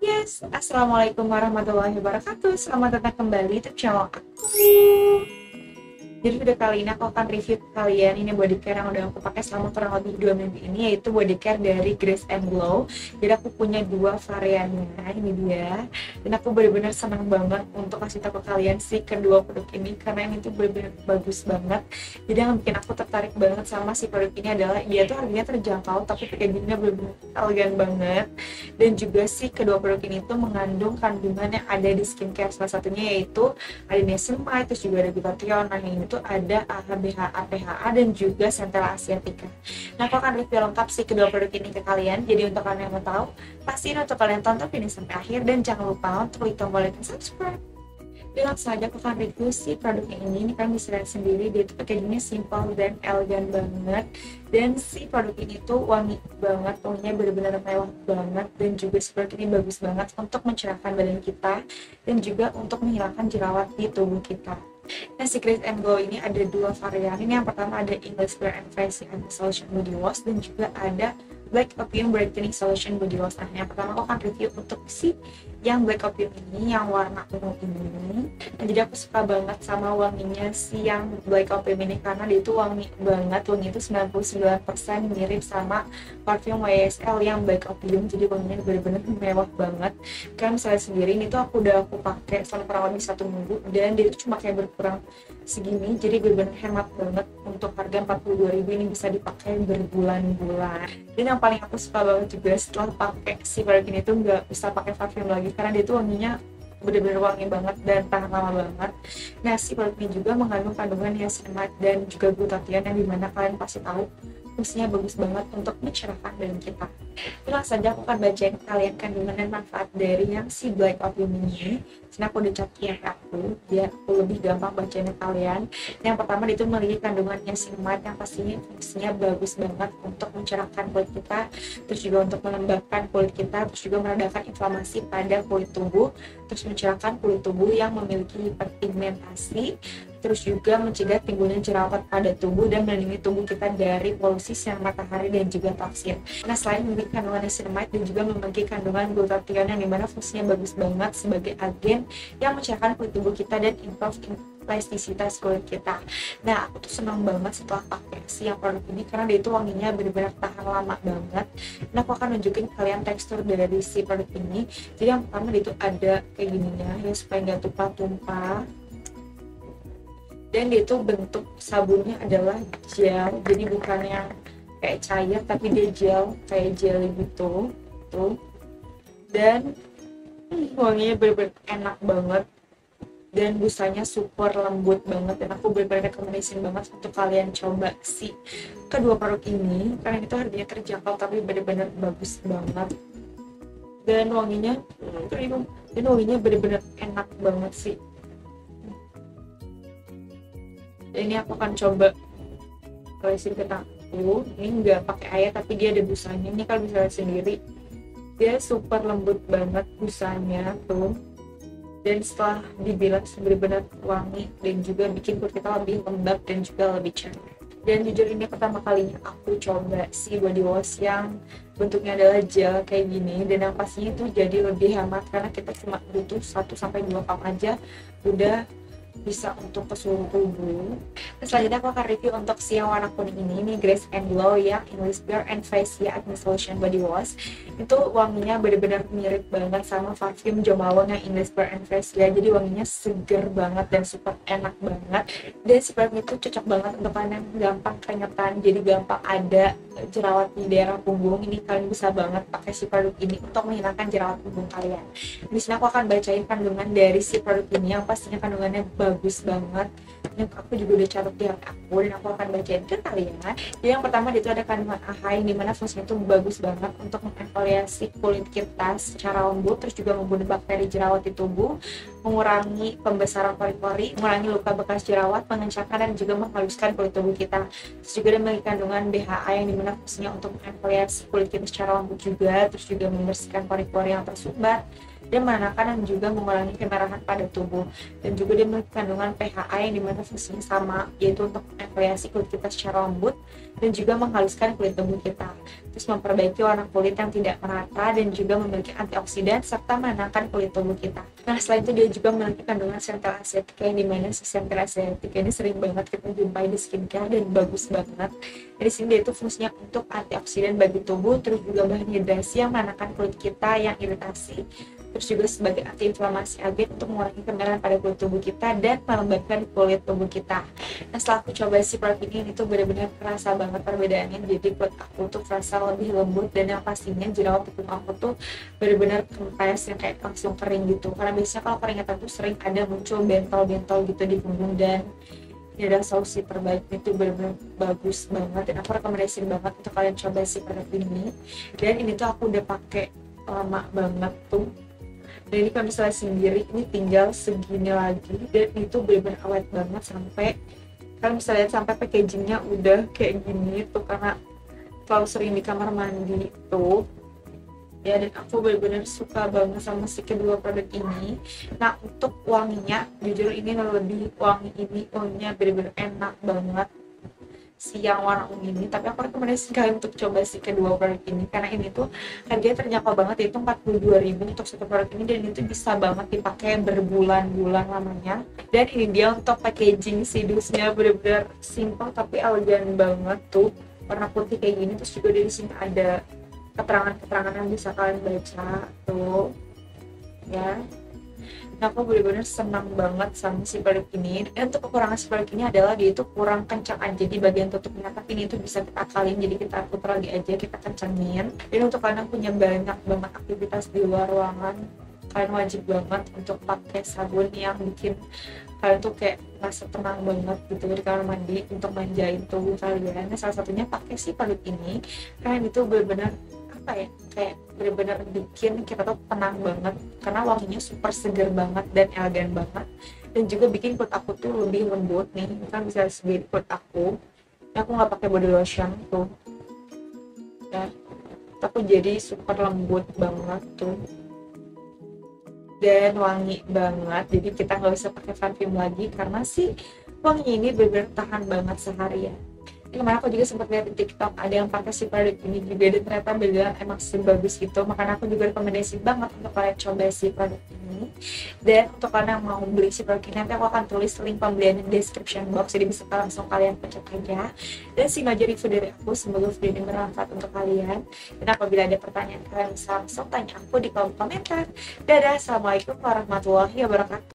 Yes, assalamualaikum warahmatullahi wabarakatuh. Selamat datang kembali di channel aku. Jadi video kali ini aku akan review kalian ini body care yang udah aku pakai selama kurang lebih 2 minggu ini, yaitu body care dari Grace and Glow. Jadi aku punya 2 variannya, ini dia. Dan aku benar-benar senang banget untuk kasih tahu ke kalian si kedua produk ini karena ini tuh benar-benar bagus banget. Jadi yang bikin aku tertarik banget sama si produk ini adalah dia tuh harganya terjangkau tapi packagingnya benar-benar elegan banget. Dan juga si kedua produk ini tuh mengandung kandungan yang ada di skincare, salah satunya yaitu ada niacinamide, terus juga ada glutathione. Nah, ini tuh ada AHA, BHA, PHA dan juga Centella Asiatica. Nah, aku akan review lengkap si kedua produk ini ke kalian. Jadi untuk kalian yang mau tahu, pastiin untuk kalian tonton video sampai akhir dan jangan lupa untuk klik tombol like dan subscribe. Dan langsung aja aku akan review si produknya ini kan bisa lihat sendiri, dia itu packagingnya simple dan elegan banget. Dan si produk ini tuh wangi banget, pokoknya benar-benar mewah banget. Dan juga si produk ini bagus banget untuk mencerahkan badan kita dan juga untuk menghilangkan jerawat di tubuh kita. Nah, si Grace and Glow ini ada 2 varian. Ini yang pertama ada English Pear and Freesia Anti Solution Body Wash dan juga ada Black Opium Brightening Solution Body Wash. Nah, yang pertama aku akan review untuk si yang Black Opium ini, yang warna ungu ini. Nah, jadi aku suka banget sama wanginya si yang Black Opium ini karena dia itu wangi banget. Wangi itu 99% mirip sama parfum YSL yang Black Opium. Jadi wanginya benar-benar mewah banget. Kan saya sendiri ini tuh aku pakai selama kurang lebih 1 minggu dan dia itu cuma kayak berkurang segini. Jadi benar-benar hemat banget. Untuk harga 42.000 ini bisa dipakai berbulan-bulan. Dan yang paling aku suka banget juga setelah pakai si produk ini tuh nggak usah pakai parfum lagi karena dia tuh wanginya bener-bener wangi banget dan tahan lama banget. Nah, si produk ini juga mengandung kandungan niacinamide dan juga glutathione yang dimana kalian pasti tahu fungsinya bagus banget untuk mencerahkan badan kita. Langsung saja aku akan bacain kalian kandungan dan manfaat dari yang si Black Opium ini. Sini aku udah catat aku biar aku lebih gampang bacainnya kalian. Yang pertama itu memiliki kandungan niacinamide yang pastinya fungsinya bagus banget untuk mencerahkan kulit kita, terus juga untuk melembabkan kulit kita, terus juga meredakan inflamasi pada kulit tubuh, terus mencerahkan kulit tubuh yang memiliki hiperpigmentasi, terus juga mencegah timbulnya jerawat pada tubuh dan melindungi tubuh kita dari polusi sinar matahari dan juga toksik. Nah, selain memiliki kandungan niacinamide dan juga memiliki kandungan glutathione yang dimana fungsinya bagus banget sebagai agen yang mencerahkan kulit tubuh kita dan improve plastisitas kulit kita. Nah, aku tuh senang banget setelah pakai si yang produk ini karena dia itu wanginya benar-benar tahan lama banget. Nah, aku akan nunjukin kalian tekstur dari si produk ini. Jadi yang pertama dia itu ada kayak gininya ya supaya nggak tumpah-tumpah. Dan dia itu bentuk sabunnya adalah gel, jadi bukan yang kayak cair tapi dia gel kayak jelly gitu tuh. Dan wanginya bener-bener enak banget dan busanya super lembut banget. Dan aku bener-bener rekomendasiin banget untuk kalian coba si kedua produk ini karena itu harganya terjangkau tapi bener-bener bagus banget dan wanginya bener-bener enak banget sih. Ini aku akan coba lesin ke tanganku. Ini nggak pakai air tapi dia ada busanya. Ini kalau bisa lihat sendiri, dia super lembut banget busanya tuh. Dan setelah dibilas benar-benar wangi dan juga bikin kulit kita lebih lembab dan juga lebih cerah. Dan jujur ini pertama kalinya aku coba si body wash yang bentuknya adalah gel kayak gini. Dan yang pastinya itu jadi lebih hemat karena kita cuma butuh 1-2 cup aja udah bisa untuk ke seluruh tubuh. Selanjutnya aku akan review untuk si yang warna kuning ini Grace and Glow yang English Pear and Freesia Anti Solution Body Wash. Itu wanginya benar-benar mirip banget sama parfum Jo Malone yang English Pear and Freesia. Jadi wanginya segar banget dan super enak banget. Dan si parfum itu cocok banget untuk kalian gampang keringetan, jadi gampang ada jerawat di daerah punggung. Ini kalian bisa banget pakai si produk ini untuk menghilangkan jerawat punggung kalian. Di sini aku akan bacain kandungan dari si produk ini yang pastinya kandungannya bagus banget. Dan aku juga udah catat di aku dan aku akan bacain ke kalian. Jadi yang pertama itu ada kandungan AHA yang dimana fungsinya itu bagus banget untuk mengeksfoliasi kulit kita secara lembut, terus juga membunuh bakteri jerawat di tubuh, mengurangi pembesaran pori-pori, mengurangi luka bekas jerawat, mengencangkan dan juga menghaluskan kulit tubuh kita. Terus juga ada kandungan BHA yang dimana fungsinya untuk mengeksfoliasi kulit kita secara lembut juga, terus juga membersihkan pori-pori yang tersumbat Dia menenangkan dan juga mengurangi kemerahan pada tubuh, dan juga dia memiliki kandungan PHA yang dimiliki sama, yaitu untuk mengekreasi kulit kita secara lembut dan juga menghaluskan kulit tubuh kita, terus memperbaiki warna kulit yang tidak merata dan juga memiliki antioksidan serta menenangkan kulit tubuh kita. Nah, selain itu dia juga memiliki kandungan Centella Asiatica, yang dimana Centella Asiatica ini sering banget kita jumpai di skincare dan bagus banget. Di sini dia itu fungsinya untuk antioksidan bagi tubuh, terus juga bahan hidrasi yang menenangkan kulit kita yang iritasi, terus juga sebagai antiinflamasi agen untuk mengurangi kemerahan pada kulit tubuh kita dan melembabkan kulit tubuh kita. Nah, setelah aku coba si produk ini tuh benar-benar kerasa banget perbedaannya. Jadi kulit aku tuh kerasa lebih lembut, dan yang pastinya jerawat kulit aku tuh benar-benar kempes, yang kayak langsung kering gitu. Karena biasanya kalau keringetan tuh sering ada muncul bentol-bentol gitu di punggung, dan ini adalah solusi terbaik. Itu benar-benar bagus banget, dan aku rekomendasiin banget untuk kalian coba si produk ini. Dan ini tuh aku udah pakai lama banget tuh. Dan ini kalau misalnya sendiri, ini tinggal segini lagi, dan itu benar-benar awet banget. Sampai kalian bisa lihat sampai packagingnya udah kayak gini tuh, karena kalau sering di kamar mandi tuh ya. Dan aku benar-benar suka banget sama si kedua produk ini. Nah, untuk wanginya jujur ini lebih wangi, ini wanginya benar-benar enak banget siang warna ungu ini. Tapi aku rekomendasikan kalian untuk coba si kedua produk ini, karena ini tuh harganya terjangkau banget, yaitu 42.000 untuk satu produk ini, dan itu bisa banget dipakai berbulan-bulan lamanya. Dan ini dia untuk packaging sidusnya, bener-bener simple tapi elegan banget tuh, warna putih kayak gini. Terus juga di sini ada keterangan-keterangan yang bisa kalian baca tuh ya. Nah, aku bener-bener senang banget sama si produk ini. Dan untuk kekurangan si produk ini adalah dia itu kurang kencang aja di bagian tutupnya, tapi ini tuh bisa kita akalin, jadi kita putar lagi aja, kita kencangin. Dan untuk kalian punya banyak banget aktivitas di luar ruangan, kalian wajib banget untuk pakai sabun yang bikin kalian tuh kayak merasa tenang banget gitu di kamar mandi, untuk manjain tubuh kalian. Nah, salah satunya pakai si produk ini, karena itu bener-bener apa ya, kayak bener-bener bikin kita tuh tenang banget, karena wanginya super seger banget dan elegan banget, dan juga bikin kulit aku tuh lebih lembut nih. Kan bisa segini kulit aku. Nah, aku nggak pakai body lotion tuh ya, tapi jadi super lembut banget tuh dan wangi banget. Jadi kita nggak usah pakai parfum lagi, karena si wangi ini bener-bener tahan banget seharian. Kemarin aku juga sempat lihat di TikTok ada yang pakai si produk ini juga, dan ternyata beda emang sebagus itu. Makanya aku juga rekomendasi banget untuk kalian coba si produk ini. Dan untuk kalian yang mau beli si produk ini, nanti aku akan tulis link pembelian di description box, jadi bisa langsung kalian pencet aja. Dan simak aja review dari aku, semoga video ini bermanfaat untuk kalian. Dan apabila ada pertanyaan, kalian bisa langsung tanya aku di kolom komentar. Dadah, assalamualaikum warahmatullahi wabarakatuh.